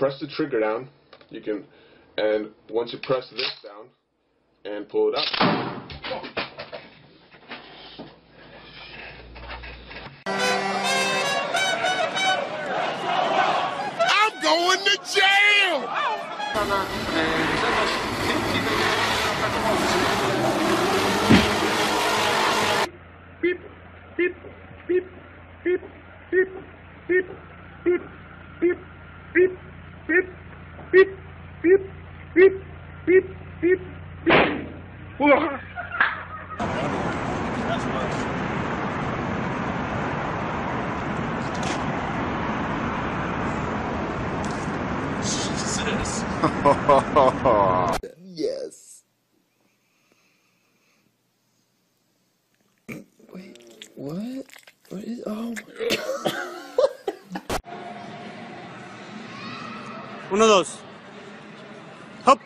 press the trigger down, you can, and once you press this down and pull it up. Going to jail! Beep, beep, beep, beep, beep, beep, beep, beep, beep, beep, beep, beep, beep, beep, beep, beep. That's much. Yes. Wait, what? What is? Oh my God. One of those. Hop.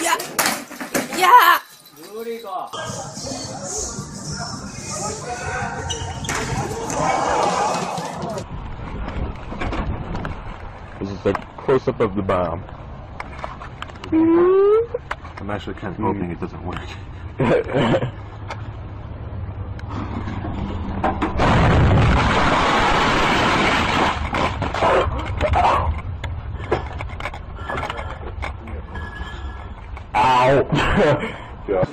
Yeah. Yeah. This is a close-up of the bomb. I'm actually kind of hoping it doesn't work. Ow! Yeah.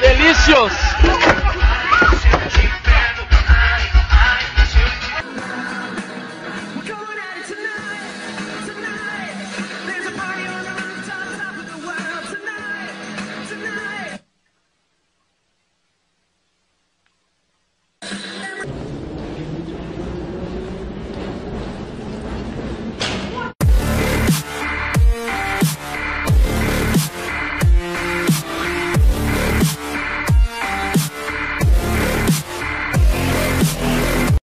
Delicious!